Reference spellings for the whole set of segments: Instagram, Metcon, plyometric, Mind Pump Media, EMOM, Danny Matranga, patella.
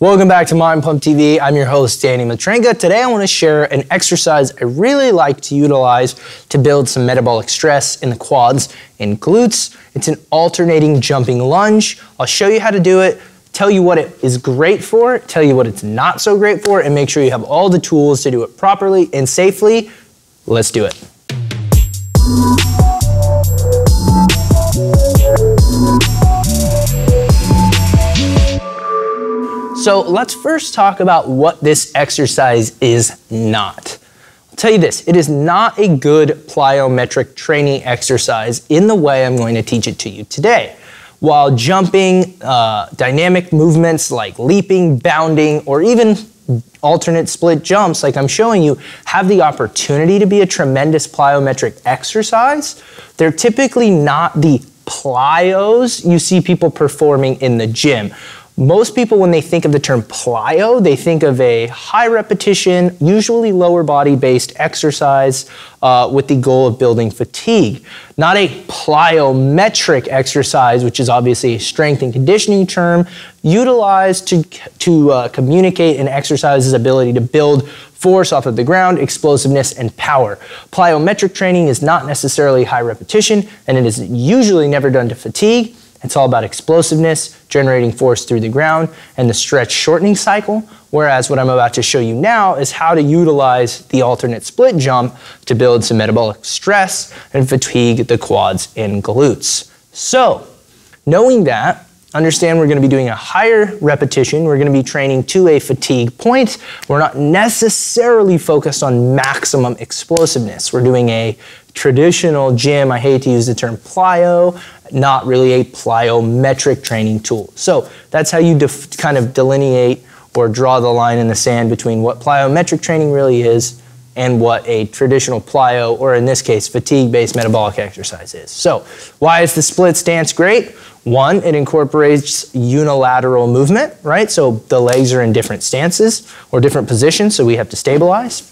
Welcome back to Mind Pump TV. I'm your host, Danny Matranga. Today I want to share an exercise I really like to utilize to build some metabolic stress in the quads and glutes. It's an alternating jumping lunge. I'll show you how to do it, tell you what it is great for, tell you what it's not so great for, and make sure you have all the tools to do it properly and safely. Let's do it. So let's first talk about what this exercise is not. I'll tell you this, it is not a good plyometric training exercise in the way I'm going to teach it to you today. While jumping, dynamic movements like leaping, bounding, or even alternate split jumps like I'm showing you have the opportunity to be a tremendous plyometric exercise, they're typically not the plyos you see people performing in the gym. Most people, when they think of the term plyo, they think of a high repetition, usually lower body based exercise with the goal of building fatigue. Not a plyometric exercise, which is obviously a strength and conditioning term, utilized to communicate an exercise's ability to build force off of the ground, explosiveness, and power. Plyometric training is not necessarily high repetition, and it is usually never done to fatigue. It's all about explosiveness, generating force through the ground, and the stretch shortening cycle, whereas what I'm about to show you now is how to utilize the alternate split jump to build some metabolic stress and fatigue the quads and glutes. So, knowing that, understand we're gonna be doing a higher repetition, we're gonna be training to a fatigue point. We're not necessarily focused on maximum explosiveness. We're doing a traditional gym, I hate to use the term plyo, not really a plyometric training tool. So that's how you kind of delineate or draw the line in the sand between what plyometric training really is and what a traditional plyo, or in this case, fatigue-based metabolic exercise is. So why is the split stance great? One, it incorporates unilateral movement, right? So the legs are in different stances or different positions, so we have to stabilize.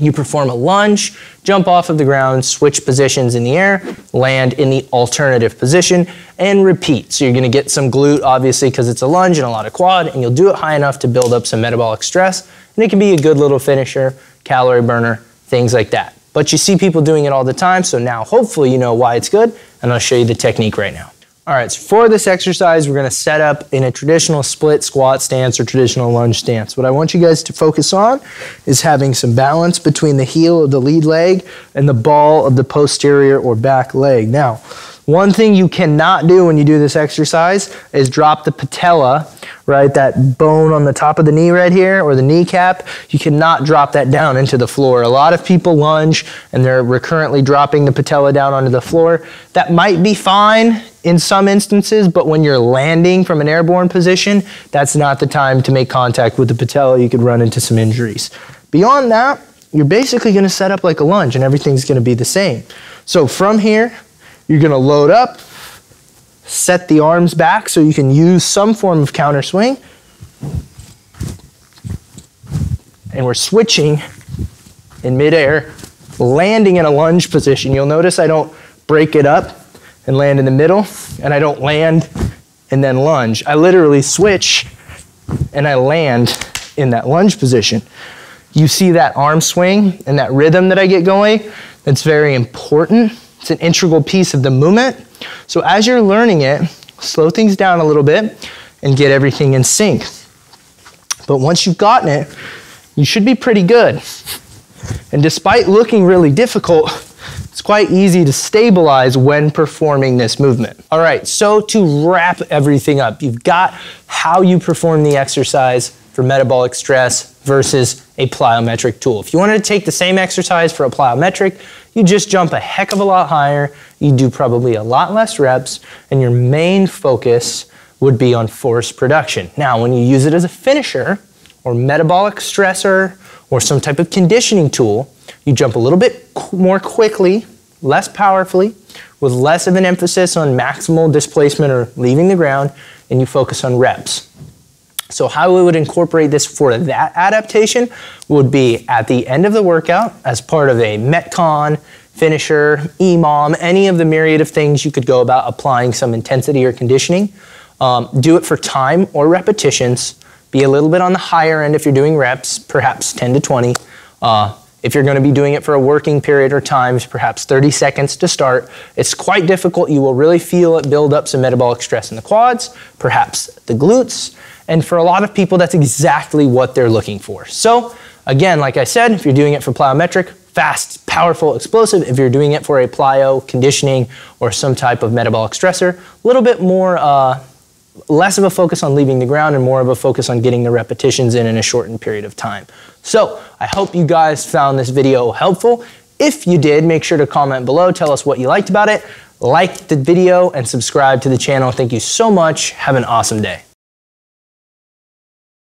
You perform a lunge, jump off of the ground, switch positions in the air, land in the alternative position, and repeat. So you're gonna get some glute, obviously, because it's a lunge and a lot of quad, and you'll do it high enough to build up some metabolic stress, and it can be a good little finisher, calorie burner, things like that. But you see people doing it all the time, so now hopefully you know why it's good, and I'll show you the technique right now. All right, so for this exercise, we're gonna set up in a traditional split squat stance or traditional lunge stance. What I want you guys to focus on is having some balance between the heel of the lead leg and the ball of the posterior or back leg. Now, one thing you cannot do when you do this exercise is drop the patella, right? That bone on the top of the knee right here, or the kneecap, you cannot drop that down into the floor. A lot of people lunge and they're recurrently dropping the patella down onto the floor. That might be fine in some instances, but when you're landing from an airborne position, that's not the time to make contact with the patella. You could run into some injuries. Beyond that, you're basically gonna set up like a lunge and everything's gonna be the same. So from here, you're gonna load up, set the arms back so you can use some form of counter swing. And we're switching in midair, landing in a lunge position. You'll notice I don't break it up and land in the middle, and I don't land and then lunge. I literally switch and I land in that lunge position. You see that arm swing and that rhythm that I get going? That's very important. It's an integral piece of the movement. So as you're learning it, slow things down a little bit and get everything in sync. But once you've gotten it, you should be pretty good. And despite looking really difficult, it's quite easy to stabilize when performing this movement. All right, so to wrap everything up, you've got how you perform the exercise for metabolic stress versus a plyometric tool. If you wanted to take the same exercise for a plyometric, you just jump a heck of a lot higher, you do probably a lot less reps, and your main focus would be on force production. Now, when you use it as a finisher or metabolic stressor or some type of conditioning tool, you jump a little bit more quickly, less powerfully, with less of an emphasis on maximal displacement or leaving the ground, and you focus on reps. So how we would incorporate this for that adaptation would be at the end of the workout as part of a Metcon, finisher, EMOM, any of the myriad of things you could go about applying some intensity or conditioning. Do it for time or repetitions. Be a little bit on the higher end if you're doing reps, perhaps 10 to 20. If you're going to be doing it for a working period or times, perhaps 30 seconds to start. It's quite difficult. You will really feel it build up some metabolic stress in the quads, perhaps the glutes. And for a lot of people, that's exactly what they're looking for. So again, like I said, if you're doing it for plyometric, fast, powerful, explosive. If you're doing it for a plyo conditioning or some type of metabolic stressor, a little bit more, less of a focus on leaving the ground and more of a focus on getting the repetitions in a shortened period of time. So I hope you guys found this video helpful. If you did, make sure to comment below, tell us what you liked about it, like the video and subscribe to the channel. Thank you so much. Have an awesome day.